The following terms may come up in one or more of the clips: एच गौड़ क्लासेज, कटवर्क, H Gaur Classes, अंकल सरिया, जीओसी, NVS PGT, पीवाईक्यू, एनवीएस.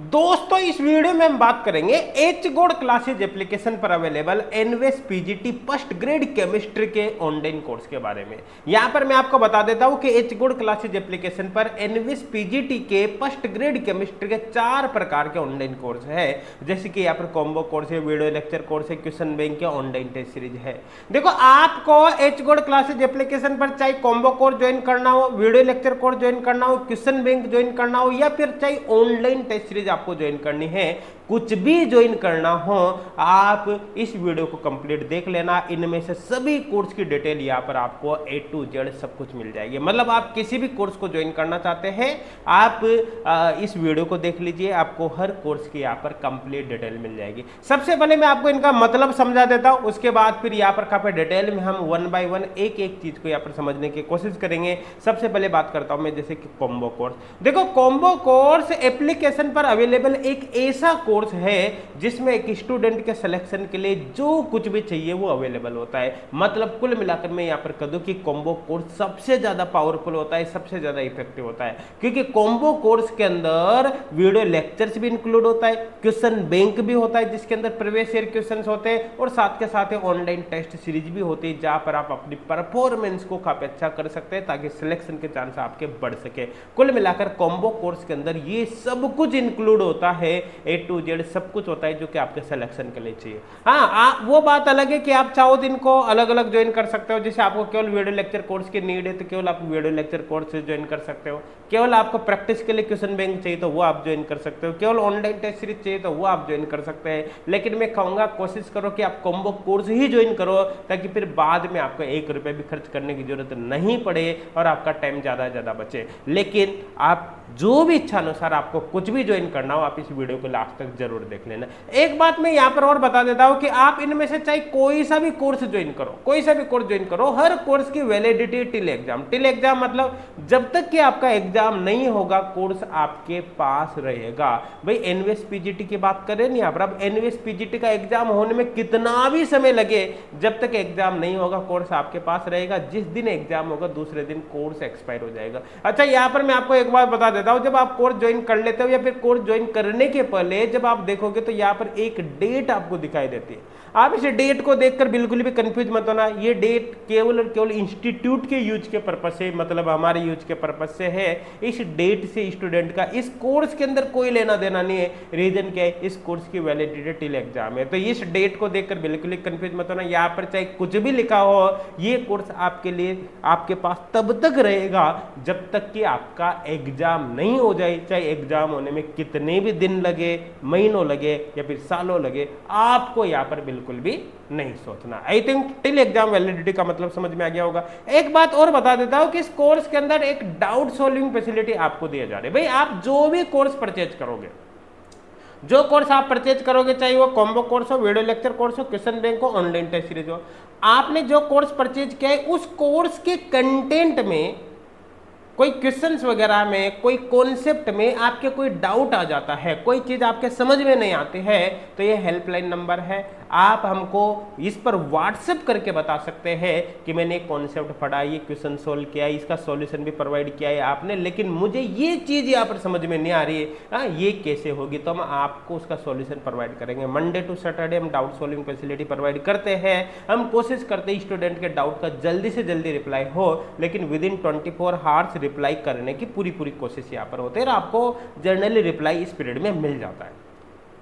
दोस्तों इस वीडियो में हम बात करेंगे एच गौड़ क्लासेज एप्लीकेशन पर available एनवीएस PGT first grade chemistry के ऑनलाइन कोर्स के बारे में। यहां पर मैं आपको बता देता हूं कि एच गौड़ क्लासेज एप्लीकेशन पर एनवीएस पीजीटी के फर्स्ट ग्रेड केमिस्ट्री के 4 प्रकार के ऑनलाइन कोर्स है, जैसे कि यहाँ पर कॉम्बो कोर्स है, वीडियो लेक्चर कोर्स है, क्वेश्चन बैंक के ऑनलाइन टेस्ट सीरीज है। देखो आपको एच गौड़ क्लासेज एप्लीकेशन पर चाहे कॉम्बो कोर्स ज्वाइन करना हो, वीडियो लेक्चर कोर्स ज्वाइन करना हो, क्वेश्चन बैंक ज्वाइन करना हो या फिर चाहे ऑनलाइन टेस्ट सीरीज आपको ज्वाइन करनी है, कुछ भी ज्वाइन करना हो आप इस वीडियो को कंप्लीट देख लेना। इनमें से सभी कोर्स की डिटेल यहाँ पर आपको A to Z सब कुछ मिल जाएगी। मतलब आप किसी भी कोर्स को ज्वाइन करना चाहते हैं आप इस वीडियो को देख लीजिए, आपको हर कोर्स की यहाँ पर कंप्लीट डिटेल मिल जाएगी। सबसे पहले मैं आपको इनका मतलब समझा देता हूँ, उसके बाद फिर यहाँ पर काफी डिटेल में हम 1 by 1 एक चीज को यहाँ पर समझने की कोशिश करेंगे। सबसे पहले बात करता हूँ मैं जैसे कि कॉम्बो कोर्स। देखो कॉम्बो कोर्स एप्लीकेशन पर अवेलेबल एक ऐसा कोर्स है जिसमें एक स्टूडेंट के सिलेक्शन के लिए जो कुछ भी चाहिए वो अवेलेबल होता है। मतलब कुल मिलाकर मैं यहाँ पर कह दूं कि कॉम्बो कोर्स सबसे ज़्यादा पावरफुल होता है, सबसे ज़्यादा इफेक्टिव होता है, क्योंकि कॉम्बो कोर्स के अंदर वीडियो लेक्चर्स भी इंक्लूड होता है, क्वेश्चन बैंक भी होता है जिसके अंदर प्रीवियस ईयर क्वेश्चन होते हैं और साथ के साथ ऑनलाइन टेस्ट सीरीज भी होती है जहाँ पर आप अपनी परफॉर्मेंस को काफ़ी अच्छा कर सकते हैं ताकि सिलेक्शन के चांस आपके बढ़ सके। कुल मिलाकर कॉम्बो कोर्स के अंदर ये सब कुछ इंक्लूड होता है, A to Z सब कुछ होता है जो कि आपके सिलेक्शन के लिए चाहिए। हाँ वो बात अलग है कि आप चाहो तो इनको अलग अलग ज्वाइन कर सकते हो, जैसे आपको केवल वीडियो लेक्चर कोर्स की नीड है तो केवल आप वीडियो लेक्चर कोर्स से ज्वाइन कर सकते हो, केवल आपको प्रैक्टिस के लिए क्वेश्चन बैंक चाहिए तो वो आप ज्वाइन कर सकते हो, केवल ऑनलाइन टेस्ट सीरीज चाहिए तो वो आप ज्वाइन कर सकते हैं। लेकिन मैं कहूँगा कोशिश करो कि आप कॉम्बो कोर्स ही ज्वाइन करो ताकि फिर बाद में आपको ₹1 भी खर्च करने की जरूरत नहीं पड़े और आपका टाइम ज़्यादा से ज़्यादा बचे। लेकिन आप जो भी इच्छा अनुसार आपको कुछ भी ज्वाइन करना हो आप इस वीडियो को लास्ट तक जरूर देख लेना। एक बात मैं यहाँ पर और बता देता हूँ कि आप इनमें से चाहे कोई सा भी कोर्स ज्वाइन करो, कोई सा भी कोर्स ज्वाइन करो, हर कोर्स की वैलिडिटी टिल एग्जाम मतलब जब तक कि आपका एग्जाम नहीं होगा कोर्स आपके पास रहेगा। भाई एनवीएस पीजीटी की बात करें नहीं, आप एनवीएस पीजीटी का एग्जाम होने में कितना भी समय लगे जब तक एग्जाम नहीं होगा कोर्स आपके पास रहेगा। जिस दिन एग्जाम होगा दूसरे दिन कोर्स एक्सपायर हो जाएगा। अच्छा यहाँ पर मैं आपको एक बात बता देता हूँ, जब आप कोर्स ज्वाइन कर लेते हो या फिर कोर्स ज्वाइन करने के पहले जब आप देखोगे तो यहाँ पर एक डेट आपको दिखाई देती है। आप इस डेट को देखकर बिल्कुल भी कंफ्यूज मत होना, ये डेट केवल और केवल इंस्टीट्यूट के यूज के पर्पज से, मतलब हमारे यूज के पर्पज से है। इस डेट से स्टूडेंट का इस कोर्स के अंदर कोई लेना देना नहीं है। रीजन क्या है, इस कोर्स की वैलिडिटी टिल एग्जाम है, तो इस डेट को देखकर बिल्कुल ही कंफ्यूज मत होना। यहाँ पर चाहे कुछ भी लिखा हो ये कोर्स आपके लिए आपके पास तब तक रहेगा जब तक कि आपका एग्जाम नहीं हो जाए। चाहे एग्जाम होने में कितने भी दिन लगे, महीनों लगे या फिर सालों लगे, आपको यहाँ पर बिल्कुल भी नहीं सोचना। I think till exam validity का मतलब समझ में आ गया होगा। एक बात और बता देता हूँ कि इस कोर्स के अंदर एक डाउट सॉल्विंग फैसिलिटी आपको दिया जा रही है। भाई आप जो भी कोर्स परचेज करोगे, जो कोर्स आप परचेज करोगे, चाहे वो कॉम्बो कोर्स हो, वीडियो लेक्चर कोर्स हो, क्वेश्चन बैंक हो, ऑनलाइन टेस्ट सीरीज हो, आपने जो कोर्स परचेज किया है उस कोर्स के कंटेंट में कोई क्वेश्चंस वगैरह में, कोई कॉन्सेप्ट में आपके कोई डाउट आ जाता है, कोई चीज़ आपके समझ में नहीं आती है, तो ये हेल्पलाइन नंबर है, आप हमको इस पर व्हाट्सएप करके बता सकते हैं कि मैंने कॉन्सेप्ट पढ़ा, ये क्वेश्चन सोल्व किया, इसका सॉल्यूशन भी प्रोवाइड किया है आपने, लेकिन मुझे ये चीज़ यहाँ पर समझ में नहीं आ रही है, ये कैसे होगी, तो हम आपको उसका सॉल्यूशन प्रोवाइड करेंगे। मंडे टू सैटरडे हम डाउट सॉल्विंग फैसिलिटी प्रोवाइड करते हैं। हम कोशिश करते हैं स्टूडेंट के डाउट का जल्दी से जल्दी रिप्लाई हो, लेकिन विदिन 24 hours रिप्लाई करने की पूरी कोशिश यहाँ पर होती है और आपको जनरली रिप्लाई इस पीरियड में मिल जाता है।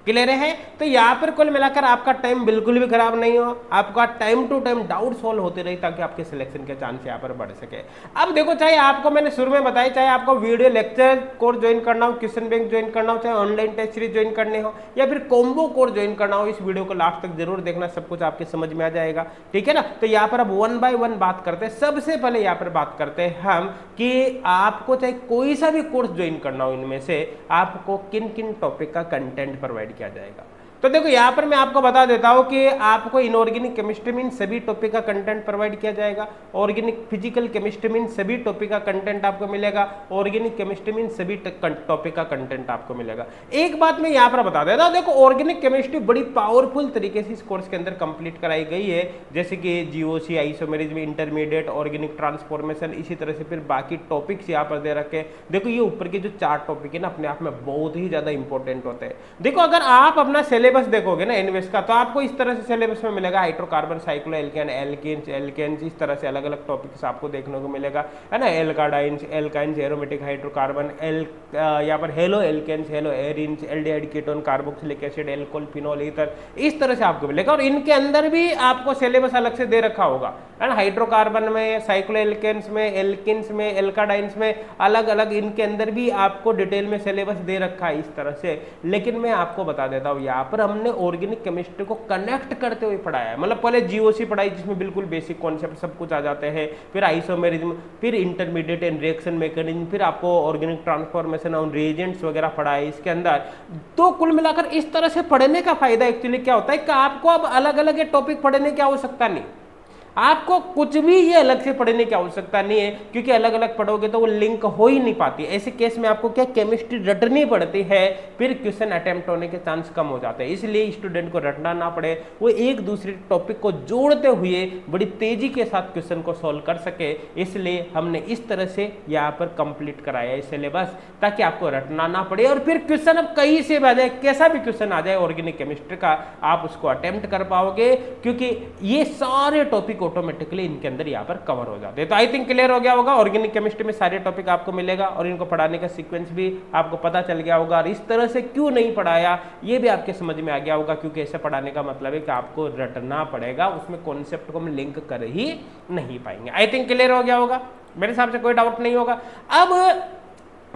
क्लियर है? तो यहाँ पर कुल मिलाकर आपका टाइम बिल्कुल भी खराब नहीं हो, आपका time to time doubt solve होते रहे ताकि आपके सिलेक्शन के चांस यहाँ पर बढ़ सके। अब देखो चाहे आपको मैंने शुरू में बताया, चाहे आपको वीडियो लेक्चर कोर्स ज्वाइन करना हो, क्वेश्चन बैंक ज्वाइन करना हो, चाहे ऑनलाइन टेस्ट सीरीज ज्वाइन करने हो या फिर कॉम्बो कोर्स ज्वाइन करना हो, इस वीडियो को लास्ट तक जरूर देखना, सब कुछ आपके समझ में आ जाएगा। ठीक है ना? तो यहाँ पर अब 1 by 1 बात करते हैं। सबसे पहले यहाँ पर बात करते हैं हम कि आपको चाहे कोई सा भी कोर्स ज्वाइन करना हो इनमें से आपको किन किन टॉपिक का कंटेंट प्रोवाइड किया जाएगा। तो देखो यहाँ पर मैं आपको बता देता हूँ कि आपको इनऑर्गेनिक केमिस्ट्री में इन सभी टॉपिक का कंटेंट प्रोवाइड किया जाएगा, ऑर्गेनिक फिजिकल केमिस्ट्री में इन सभी टॉपिक का कंटेंट आपको मिलेगा, ऑर्गेनिक केमिस्ट्री में इन सभी टॉपिक का कंटेंट आपको मिलेगा। एक बात मैं यहाँ पर बता देता हूँ, देखो ऑर्गेनिक केमिस्ट्री बड़ी पावरफुल तरीके से इस कोर्स के अंदर कंप्लीट कराई गई है, जैसे कि जीओसी, आइसोमेरिज में इंटरमीडिएट, ऑर्गेनिक ट्रांसफॉर्मेशन, इसी तरह से फिर बाकी टॉपिक्स यहाँ पर दे रखे हैं। देखो ये ऊपर के जो चार टॉपिक है ना अपने आप में बहुत ही ज़्यादा इंपॉर्टेंट होते हैं। देखो अगर आप अपना सिलेबस देखोगे ना एनवीएस का, तो आपको इस तरह से सिलेबस में मिलेगा hydrocarbon, cyclo alkene, alkenes, alkenes, इस तरह से अलग अलग टॉपिक्स आपको देखने को मिलेगा, है ना। एल्काडाइन्स, एल्काइन्स, एरोमेटिक हाइड्रोकार्बन, यहाँ पर halo alkanes, hello arenes, aldehyde ketone, carboxylic acid, alcohol, phenol, ether, इस तरह से आपको मिलेगा। और इनके अंदर भी आपको सिलेबस अलग से दे रखा होगा, है ना। हाइड्रोकार्बन में, साइक्लो एल्केन्स में, एल्किन्स में, एल्काडाइन्स में अलग अलग इनके अंदर भी आपको डिटेल में सिलेबस दे रखा है इस तरह से। लेकिन मैं आपको बता देता हूँ यहाँ पर हमने ऑर्गेनिक केमिस्ट्री को कनेक्ट करते हुए पढ़ाया है। मतलब पहले जीओसी पढ़ाई जिसमें बिल्कुल बेसिक कॉन्सेप्ट सब कुछ आ जाते हैं, फिर आइसोमेरिज्म, फिर इंटरमीडिएट एंड रिएक्शन मैकेनिज्म, फिर आपको ऑर्गेनिक ट्रांसफॉर्मेशन और रिएजेंट्स वगैरह पढ़ाए इसके अंदर। तो कुल मिलाकर इस तरह से पढ़ने का फायदा एक्चुअली क्या होता है कि आपको अब अलग अलग टॉपिक पढ़ने की आवश्यकता नहीं, आपको कुछ भी ये अलग से पढ़ने की आवश्यकता नहीं है, क्योंकि अलग अलग पढ़ोगे तो वो लिंक हो ही नहीं पाती। ऐसे केस में आपको क्या केमिस्ट्री रटनी पड़ती है, फिर क्वेश्चन अटैम्प्ट होने के चांस कम हो जाते हैं। इसलिए स्टूडेंट को रटना ना पड़े, वो एक दूसरे टॉपिक को जोड़ते हुए बड़ी तेजी के साथ क्वेश्चन को सॉल्व कर सके। इसलिए हमने इस तरह से यहाँ पर कंप्लीट कराया है सिलेबस, ताकि आपको रटना ना पड़े और फिर क्वेश्चन अब कहीं से भी आ जाए, कैसा भी क्वेश्चन आ जाए ऑर्गेनिक केमिस्ट्री का, आप उसको अटैम्प्ट कर पाओगे, क्योंकि ये सारे टॉपिक ऑटोमेटिकली इनके अंदर यहाँ पर कवर हो जाते हैं। तो आई थिंक क्लियर हो गया होगा, ऑर्गेनिक केमिस्ट्री में सारे टॉपिक आपको मिलेगा और इनको पढ़ाने का सीक्वेंस भी आपको पता चल गया होगा, और इस तरह से क्यों नहीं पढ़ाया ये भी आपके समझ में आ गया होगा, क्योंकि ऐसे पढ़ाने का मतलब है कि आपको रटना पड़ेगा, उसमें कॉन्सेप्ट को हम लिंक कर ही नहीं पाएंगे। आई थिंक क्लियर हो गया होगा, मेरे हिसाब से कोई डाउट नहीं होगा। अब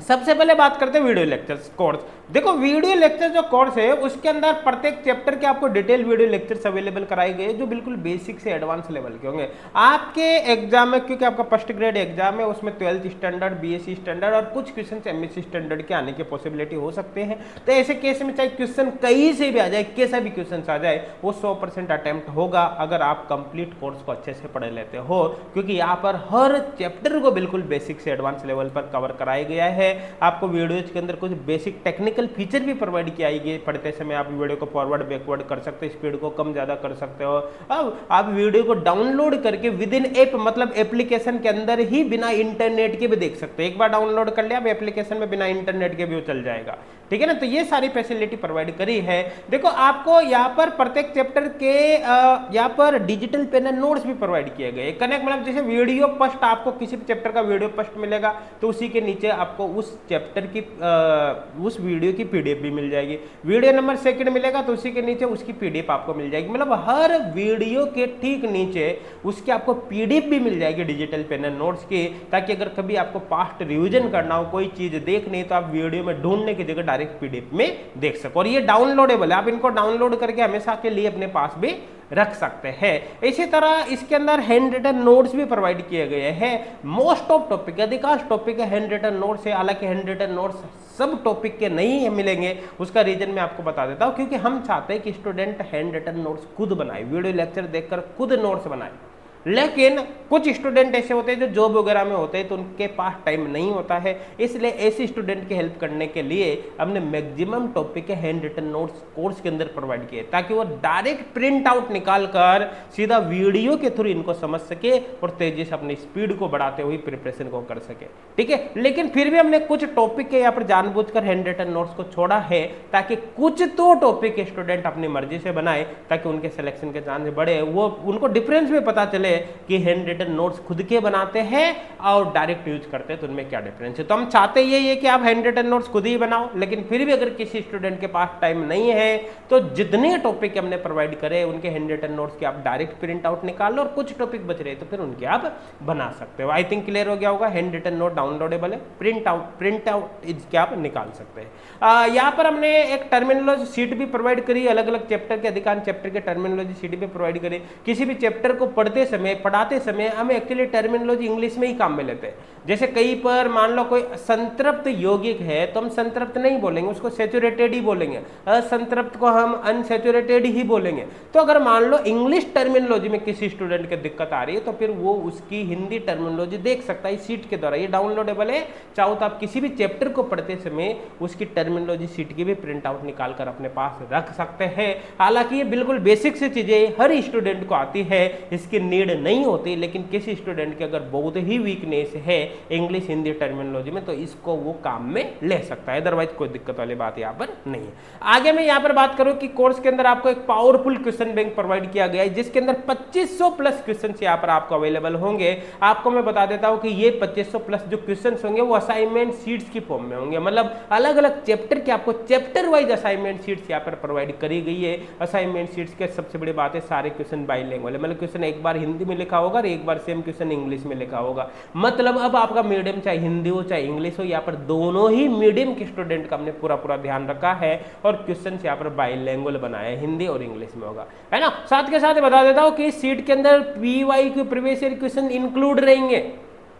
सबसे पहले बात करते हैं वीडियो लेक्चर्स कोर्स। देखो वीडियो लेक्चर जो कोर्स है उसके अंदर प्रत्येक चैप्टर के आपको डिटेल वीडियो लेक्चर्स अवेलेबल कराए गए, जो बिल्कुल बेसिक से एडवांस लेवल के होंगे आपके एग्जाम में, क्योंकि आपका फर्स्ट ग्रेड एग्जाम है, उसमें 12th स्टैंडर्ड, बीएससी स्टैंडर्ड और कुछ क्वेश्चन एमएससी स्टैंडर्ड के आने की पॉसिबिलिटी हो सकते हैं। तो ऐसे केस में चाहे क्वेश्चन कहीं से भी आ जाए, कैसा भी क्वेश्चन आ जाए, वो 100% अटैम्प्ट होगा अगर आप कंप्लीट कोर्स को अच्छे से पढ़ लेते हो, क्योंकि यहाँ पर हर चैप्टर को बिल्कुल बेसिक से एडवांस लेवल पर कवर कराया गया है। आपको वीडियोज के अंदर कुछ बेसिक टेक्निकल फीचर भी प्रोवाइड किया गया, पढ़ते समय आप वीडियो को फॉरवर्ड बैकवर्ड कर सकते हो, स्पीड को कम ज़्यादा कर सकते हो। अब आप वीडियो को डाउनलोड करके विद इन ऐप, मतलब एप्लीकेशन के अंदर ही बिना इंटरनेट के भी देख सकते हो। एक बार डाउनलोड कर लिया आप एप्लीकेशन में, बिना इंटरनेट के भी चल जाएगा, ठीक है ना। तो ये सारी फैसिलिटी प्रोवाइड करी है। देखो आपको यहाँ पर प्रत्येक चैप्टर के यहाँ पर डिजिटल पेन नोट्स भी प्रोवाइड किए गए कनेक्ट, मतलब जैसे वीडियो फर्स्ट आपको किसी भी चैप्टर का वीडियो फर्स्ट मिलेगा तो उसी के नीचे आपको उस चैप्टर की उस वीडियो की पीडीएफ भी मिल जाएगी, वीडियो नंबर सेकंड मिलेगा तो उसी के नीचे उसकी पीडीएफ आपको मिल जाएगी। मतलब हर वीडियो के ठीक नीचे उसकी आपको पीडीएफ भी मिल जाएगी डिजिटल पेनल नोट्स की, ताकि अगर कभी आपको पास्ट रिवीजन करना हो, कोई चीज देखनी, तो आप वीडियो में ढूंढने की जगह डायरेक्ट पीडीएफ में देख सको। और ये डाउनलोडेबल है, आप इनको डाउनलोड करके हमेशा के लिए अपने पास भी रख सकते हैं। इसी तरह इसके अंदर हैंड रिटन नोट्स भी प्रोवाइड किए गए हैं। मोस्ट ऑफ टॉपिक, अधिकांश टॉपिक का हैंड रिटन नोट्स है। हालांकि हैंड रिटन नोट्स सब टॉपिक के नहीं मिलेंगे, उसका रीजन मैं आपको बता देता हूँ, क्योंकि हम चाहते हैं कि स्टूडेंट हैंड रिटन नोट्स खुद बनाए, वीडियो लेक्चर देखकर खुद नोट्स बनाए। लेकिन कुछ स्टूडेंट ऐसे होते हैं जो जॉब वगैरह में होते हैं, तो उनके पास टाइम नहीं होता है, इसलिए ऐसे स्टूडेंट की हेल्प करने के लिए हमने मैक्सिमम टॉपिक के हैंड रिटन नोट्स कोर्स के अंदर प्रोवाइड किए, ताकि वो डायरेक्ट प्रिंट आउट निकाल कर सीधा वीडियो के थ्रू इनको समझ सके और तेजी से अपनी स्पीड को बढ़ाते हुए प्रिपरेशन को कर सके, ठीक है। लेकिन फिर भी हमने कुछ टॉपिक के यहाँ पर जानबूझ कर हैंड रिटन नोट्स को छोड़ा है, ताकि कुछ तो टॉपिक के स्टूडेंट अपनी मर्जी से बनाए, ताकि उनके सिलेक्शन के चांस बढ़े, वो उनको डिफरेंस भी पता चले कि हैंड रिटन नोट्स खुद के बनाते हैं और डायरेक्ट यूज करते हैं तो उनमें क्या डिफरेंस है। तो हम चाहते ये है कि आप हैंड रिटन नोट्स खुद ही बनाओ, लेकिन फिर भी अगर किसी स्टूडेंट के पास टाइम नहीं है, तो जितने टॉपिक हमने प्रोवाइड करे उनके हैंड रिटन नोट्स के आप डायरेक्ट प्रिंट आउट निकालो, और कुछ टॉपिक बच रहे तो फिर उनके आप बना सकते हो। आई थिंक क्लियर हो गया होगा, हैंड रिटन नोट डाउनलोडेबल है, प्रिंट आउट इसके आप निकाल सकते हैं। यहाँ पर हमने एक टर्मिनोलॉजी सीट भी प्रोवाइड करी, अलग अलग चैप्टर के, अधिकांश चैप्टर के टर्मिनोलॉजी सीट भी प्रोवाइड करी। किसी भी चैप्टर को पढ़ते समय समय, पढ़ाते समय हम एक्चुअली टर्मिनोलॉजी इंग्लिश में ही काम में लेते हैं। जैसे कई पर मान लो कोई संतृप्त यौगिक है तो हम संतृप्त नहीं बोलेंगे, उसको सैचुरेटेड ही बोलेंगे, असंतृप्त को हम अनसैचुरेटेड ही बोलेंगे। तो अगर मान लो इंग्लिश टर्मिनोलॉजी में किसी स्टूडेंट की दिक्कत आ रही है तो फिर वो उसकी हिंदी टर्मिनोलॉजी देख सकता है सीट के द्वारा। ये डाउनलोडेबल है, चाहो तो आप किसी भी चैप्टर को पढ़ते समय उसकी टर्मिनोलॉजी सीट की भी प्रिंट आउट निकाल कर अपने पास रख सकते हैं। हालांकि ये बिल्कुल बेसिक सी चीजें हर स्टूडेंट को आती है, इसकी नीड नहीं होती, लेकिन किसी स्टूडेंट के अगर बहुत ही वीकनेस है इंग्लिश हिंदी टर्मिनोलॉजी में तो इसको वो काम में ले सकता है, अदरवाइज कोई दिक्कत वाली बात यहाँ पर नहीं है। आगे मैं यहाँ पर बात करूँ कि कोर्स के अंदर आपको एक पावरफुल क्वेश्चन बैंक प्रोवाइड किया गया है जिसके अंदर 2500+ क्वेश्चन यहाँ पर आपको अवेलेबल होंगे। आपको मैं बता देता हूँ कि ये 2500+ जो क्वेश्चन होंगे वो असाइनमेंट शीट्स की फॉर्म में होंगे, मतलब अलग अलग चैप्टर के आपको चैप्टर वाइज असाइनमेंट शीट्स यहाँ पर प्रोवाइड करी गई है। असाइनमेंट शीट्स के सबसे बड़ी बात है सारे क्वेश्चन बाईलिंगुअल, मतलब क्वेश्चन एक बार हिंदी में लिखा होगा और एक बार सेम क्वेश्चन इंग्लिश में लिखा होगा। मतलब अब आपका मीडियम चाहे हिंदी हो चाहे इंग्लिश हो, यहाँ पर दोनों ही मीडियम के स्टूडेंट का हमने पूरा पूरा ध्यान रखा है और क्वेश्चन यहाँ पर बाईलिंगुअल बनाया है, हिंदी और इंग्लिश में होगा, है ना। साथ के साथ बता देता हूँ कि शीट के अंदर पीवाईक्यू previous year question include रहेंगे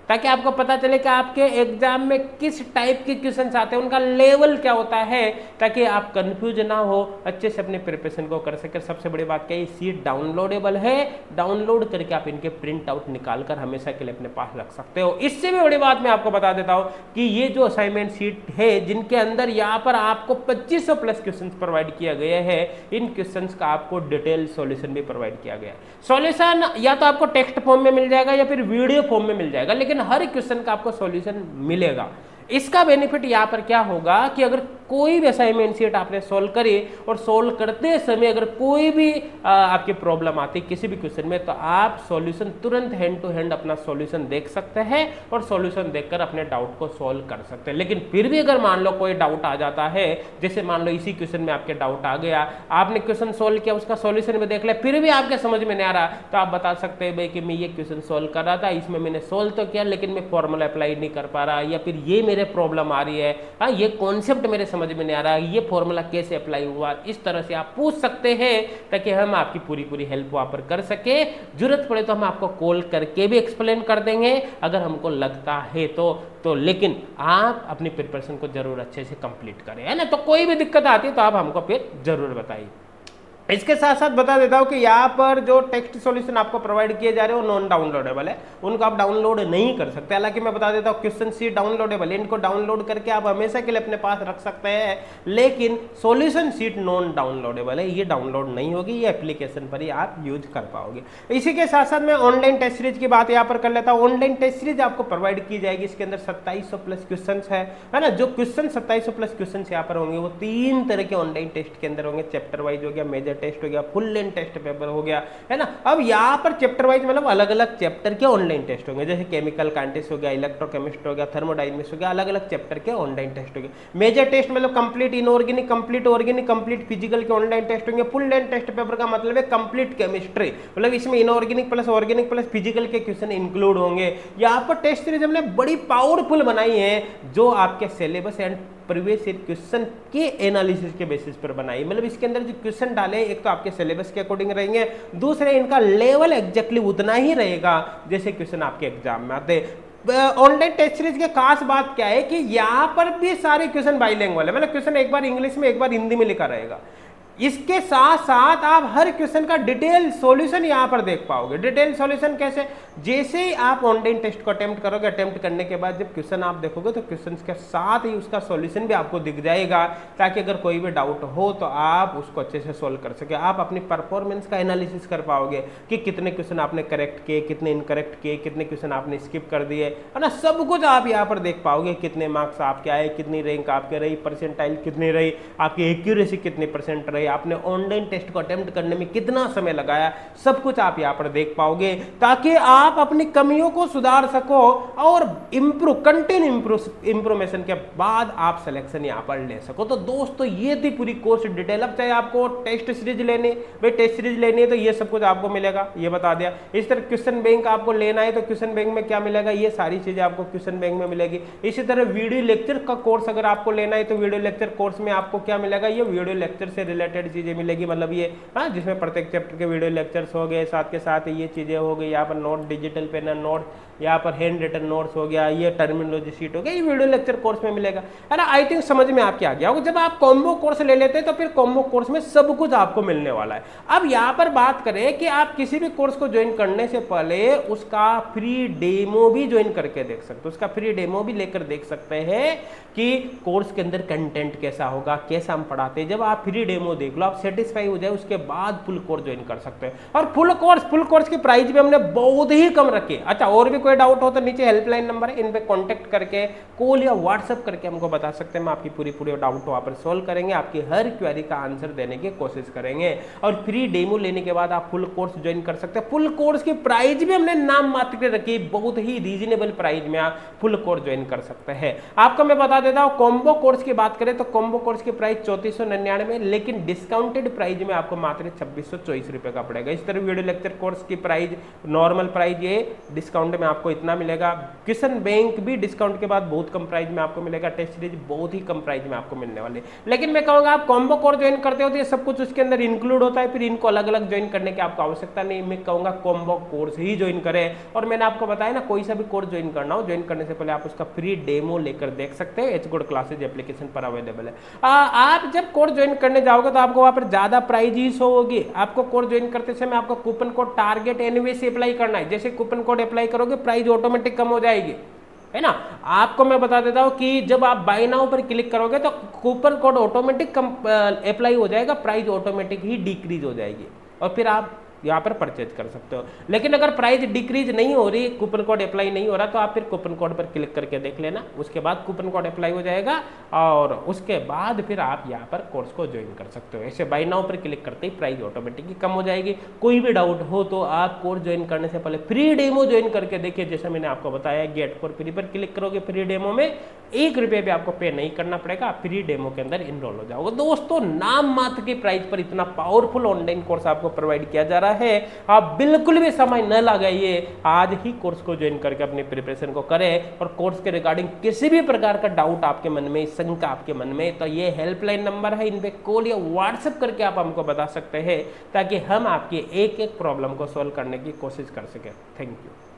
ताकि आपको पता चले कि आपके एग्जाम में किस टाइप के क्वेश्चन आते हैं, उनका लेवल क्या होता है, ताकि आप कंफ्यूज ना हो, अच्छे से अपने प्रिपरेशन को कर सके। सबसे बड़ी बात क्या है, सीट डाउनलोडेबल है, डाउनलोड करके आप इनके प्रिंट आउट निकाल कर हमेशा के लिए अपने पास रख सकते हो। इससे भी बड़ी बात मैं आपको बता देता हूँ कि ये जो असाइनमेंट सीट है जिनके अंदर यहाँ पर आपको 2500+ क्वेश्चन प्रोवाइड किया गया है, इन क्वेश्चन का आपको डिटेल सोल्यूशन भी प्रोवाइड किया गया है। सोल्यूशन या तो आपको टेक्स्ट फॉर्म में मिल जाएगा या फिर वीडियो फॉर्म में मिल जाएगा, लेकिन हर क्वेश्चन का आपको सॉल्यूशन मिलेगा। इसका बेनिफिट यहाँ पर क्या होगा कि अगर कोई भी असाइनमेंट शीट आपने सोल्व करी और सोल्व करते समय अगर कोई भी आपकी प्रॉब्लम आती किसी भी क्वेश्चन में तो आप सॉल्यूशन तुरंत हैंड टू हैंड अपना सॉल्यूशन देख सकते हैं और सॉल्यूशन देखकर अपने डाउट को सोल्व कर सकते हैं। लेकिन फिर भी अगर मान लो कोई डाउट आ जाता है, जैसे मान लो इसी क्वेश्चन में आपके डाउट आ गया, आपने क्वेश्चन सोल्व किया, उसका सॉल्यूशन भी देख लिया, फिर भी आपके समझ में नहीं आ रहा, तो आप बता सकते हैं भाई कि मैं ये क्वेश्चन सोल्व कर रहा था, इसमें मैंने सोल्व तो किया लेकिन मैं फॉर्मूला अप्लाई नहीं कर पा रहा, या फिर ये मेरे प्रॉब्लम आ रही है, हाँ ये कॉन्सेप्ट मेरे समझ में नहीं आ रहा है, ये फॉर्मूला कैसे अप्लाई हुआ। इस तरह से आप पूछ सकते हैं ताकि हम आपकी पूरी हेल्प वहाँ पर कर सके। जरूरत पड़े तो हम आपको कॉल करके भी एक्सप्लेन कर देंगे अगर हमको लगता है तो लेकिन आप अपनी प्रिपरेशन को जरूर अच्छे से कंप्लीट करें, है ना। तो कोई भी दिक्कत आती है तो आप हमको फिर जरूर बताइए। इसके साथ साथ बता देता हूँ कि यहाँ पर जो टेक्स्ट सॉल्यूशन आपको प्रोवाइड किए जा रहे हैं वो नॉन डाउनलोडेबल है, उनको आप डाउनलोड नहीं कर सकते। हालांकि मैं बता देता हूँ क्वेश्चन सीट डाउनलोडेबल है, इनको डाउनलोड करके आप हमेशा के लिए अपने पास रख सकते हैं, लेकिन सॉल्यूशन सीट नॉन डाउनलोडेबल है, ये डाउनलोड नहीं होगी, ये एप्लीकेशन पर ही आप यूज कर पाओगे। इसी के साथ साथ मैं ऑनलाइन टेस्ट सीरीज की बात यहाँ पर कर लेता हूँ। ऑनलाइन टेस्ट सीरीज आपको प्रोवाइड की जाएगी, इसके अंदर 2700+ क्वेश्चन है ना। जो क्वेश्चन 2700+ क्वेश्चन यहाँ पर होंगे वो 3 तरह के ऑनलाइन टेस्ट के अंदर होंगे, चैप्टर वाइज हो गया, मेजर टेस्ट हो गया, फुल लेंथ टेस्ट पेपर हो गया, है ना। अब यहाँ पर चैप्टर वाइज मतलब अलग अलग चैप्टर के ऑनलाइन टेस्ट होंगे, जैसे केमिकल काइनेटिक्स हो गया, इलेक्ट्रोकेमिस्ट्री हो गया, थर्मोडायनेमिक्स हो गया, अलग अलग चैप्टर के ऑनलाइन टेस्ट होंगे। मेजर टेस्ट मतलब complete inorganic, complete organic, complete physical के ऑनलाइन टेस्ट होंगे। फुल लेंथ टेस्ट पेपर का मतलब है कंप्लीट केमिस्ट्री, मतलब इसमें inorganic plus organic plus physical के क्वेश्चन इंक्लूड होंगे। यहाँ पर टेस्ट सीरीज हमने बड़ी पावरफुल बनाई है जो आपके syllabus and previous year question के एनालिसिस के बेसिस पर बनाई, मतलब इसके अंदर जो क्वेश्चन डाले एक तो आपके सिलेबस के अकॉर्डिंग रहेंगे, दूसरे इनका लेवल एग्जैक्टली उतना ही रहेगा जैसे क्वेश्चन आपके एग्जाम में आते। ऑनलाइन टेस्ट सीरीज की खास बात क्या है कि यहाँ पर भी सारे क्वेश्चन बाईलिंगुअल है, मतलब क्वेश्चन एक बार इंग्लिश में एक बार हिंदी में लिखा रहेगा। इसके साथ साथ आप हर क्वेश्चन का डिटेल सॉल्यूशन यहाँ पर देख पाओगे। डिटेल सॉल्यूशन कैसे, जैसे ही आप ऑनलाइन टेस्ट को अटेम्प्ट करोगे, अटेम्प्ट करने के बाद जब क्वेश्चन आप देखोगे तो क्वेश्चन के साथ ही उसका सॉल्यूशन भी आपको दिख जाएगा, ताकि अगर कोई भी डाउट हो तो आप उसको अच्छे से सॉल्व कर सके। आप अपनी परफॉर्मेंस का एनालिसिस कर पाओगे कि कितने क्वेश्चन आपने करेक्ट किए, कितने इनकरेक्ट किए, कितने क्वेश्चन आपने स्किप कर दिए, है ना। सब कुछ आप यहाँ पर देख पाओगे, कितने मार्क्स आपके आए, कितनी रैंक आपके रही, परसेंटाइल कितनी रही, आपकी एक्यूरेसी कितने परसेंट रही, आपने ऑनलाइन टेस्ट को अटेम्प्ट करने में कितना समय लगाया, सब कुछ आप यहाँ पर देख पाओगे, ताकि आप अपनी कमियों को सुधार सको और इंप्रूवमेशन के बाद आप सिलेक्शन यहाँ पर ले सको। तो दोस्तों ये थी पूरी कोर्स डिटेल। अब चाहे आपको टेस्ट सीरीज लेने, भाई टेस्ट सीरीज लेनी है तो ये सब कुछ आपको मिलेगा, ये बता दिया। इस तरह क्वेश्चन बैंक आपको लेना है तो क्वेश्चन बैंक में क्या मिलेगा, ये सारी चीजें आपको क्वेश्चन बैंक में मिलेगी। इसी तरह वीडियो लेक्चर का कोर्स अगर आपको लेना है तो वीडियो लेक्चर कोर्स में आपको क्या मिलेगा, ये वीडियो लेक्चर से रिलेटेड रिलेटेड चीज़ें मिलेगी, मतलब ये हाँ, जिसमें प्रत्येक चैप्टर के वीडियो लेक्चर्स हो गए, साथ के साथ ये चीज़ें हो गई। यहाँ पर नोट, डिजिटल पेनर नोट, यहाँ पर हैंड रिटन नोट्स हो गया, ये टर्मिनोलॉजी शीट हो गया, ये वीडियो लेक्चर कोर्स में मिलेगा, है ना। आई थिंक समझ में आपके आ गया होगा। जब आप कॉम्बो कोर्स ले लेते हैं तो फिर कॉम्बो कोर्स में सब कुछ आपको मिलने वाला है। अब यहाँ पर बात करें कि आप किसी भी कोर्स को ज्वाइन करने से पहले उसका फ्री डेमो भी ज्वाइन करके देख सकते हो, उसका फ्री डेमो भी लेकर देख सकते हैं कि कोर्स के अंदर कंटेंट कैसा होगा, कैसा हम पढ़ाते हैं। जब आप फ्री डेमो देख लो, आप सेटिस्फाई हो जाए, उसके बाद फुल कोर्स ज्वाइन कर सकते हैं। और फुल कोर्स की प्राइस भी हमने बहुत ही कम रखी। अच्छा, और भी कोई डाउट हो तो नीचे हेल्पलाइन नंबर है, इन पे कॉन्टेक्ट करके कॉल या व्हाट्सअप करके हमको बता सकते हैं। हम आपकी पूरी डाउट वहाँ पर सोल्व करेंगे, आपकी हर क्वेरी का आंसर देने की कोशिश करेंगे। और फ्री डेमो लेने के बाद आप फुल कोर्स ज्वाइन कर सकते हैं। फुल कोर्स की प्राइस भी हमने नाम मात्र रखी, बहुत ही रीजनेबल प्राइस में आप फुल कोर्स ज्वाइन कर सकते हैं। आपको मैं बता देता हूँ, कॉम्बो कोर्स की बात करें तो कॉम्बो कोर्स की प्राइस 3499, लेकिन डिस्काउंटेड प्राइस में आपको मात्र 2624 रुपये का पड़ेगा। इस तरह वीडियो लेक्चर कोर्स की प्राइस, नॉर्मल प्राइस, ये डिस्काउंट में आपको इतना मिलेगा। किशन बैंक भी डिस्काउंट के बाद बहुत कम प्राइस में आपको मिलेगा। टेस्ट सीरीज बहुत ही कम प्राइस में आपको मिलने वाली है। लेकिन मैं कहूँगा आप कॉम्बो कोर्स ज्वाइन करते हो तो ये सब कुछ उसके अंदर इंक्लूड होता है, फिर इनको अलग अलग ज्वाइन करने की आपको आवश्यकता नहीं। मैं कहूँगा कॉम्बो कोर्स ही ज्वाइन करें। और मैंने आपको बताया ना, कोई सा भी कोर्स ज्वाइन करना हो, ज्वाइन करने से पहले आप उसका फ्री डेमो लेकर देख सकते हैं। एच गौर क्लासेज एप्लीकेशन पर अवेलेबल है। आप जब कोर्स ज्वाइन करने जाओगे तो आपको वहाँ पर ज़्यादा प्राइज ही शो होगी। आपको कोर्स ज्वाइन करते समय आपको coupon code target एनवीएस apply करना है। जैसे कूपन कोड अप्लाई करोगे, प्राइज ऑटोमेटिक कम हो जाएगी, है ना। आपको मैं बता देता हूँ कि जब आप बाय नाउ पर क्लिक करोगे तो कूपन कोड ऑटोमेटिक कम अप्लाई हो जाएगा, प्राइस ऑटोमेटिक ही डिक्रीज हो जाएगी और फिर आप यहाँ पर परचेज कर सकते हो। लेकिन अगर प्राइस डिक्रीज नहीं हो रही, कूपन कोड अप्लाई नहीं हो रहा, तो आप फिर कूपन कोड पर क्लिक करके देख लेना। उसके बाद कूपन कोड अप्लाई हो जाएगा और उसके बाद फिर आप यहाँ पर कोर्स को ज्वाइन कर सकते हो। ऐसे बाय नाउ पर क्लिक करते ही प्राइस ऑटोमेटिकली कम हो जाएगी। कोई भी डाउट हो तो आप कोर्स ज्वाइन करने से पहले फ्री डेमो ज्वाइन करके देखिए। जैसा मैंने आपको बताया, गेट फॉर फ्री पर क्लिक करोगे, फ्री डेमो में 1 रुपये भी आपको पे नहीं करना पड़ेगा। आप फ्री डेमो के अंदर इनरोल हो जाओगे। दोस्तों, नाम मात्र के प्राइस पर इतना पावरफुल ऑनलाइन कोर्स आपको प्रोवाइड किया जा रहा है। आप बिल्कुल भी समय न लगाइए, आज ही कोर्स को ज्वाइन करके अपने प्रिपरेशन को करें। और कोर्स के रिगार्डिंग किसी भी प्रकार का डाउट आपके मन में, शंका आपके मन में, तो ये हेल्पलाइन नंबर है, इन पे कॉल या व्हाट्सएप करके आप हमको बता सकते हैं, ताकि हम आपके एक-एक प्रॉब्लम को सॉल्व करने की कोशिश कर सकें। Thank you.